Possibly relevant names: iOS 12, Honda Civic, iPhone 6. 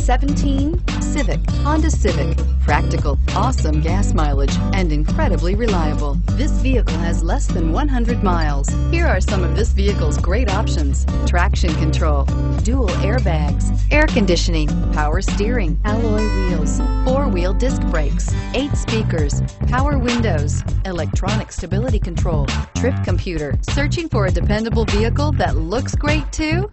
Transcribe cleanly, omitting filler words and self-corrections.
2017 Civic. Honda Civic. Practical, awesome gas mileage, and incredibly reliable. This vehicle has less than 100 miles. Here are some of this vehicle's great options: traction control, dual airbags, air conditioning, power steering, alloy wheels, four-wheel disc brakes, 8 speakers, power windows, electronic stability control, trip computer. Searching for a dependable vehicle that looks great too?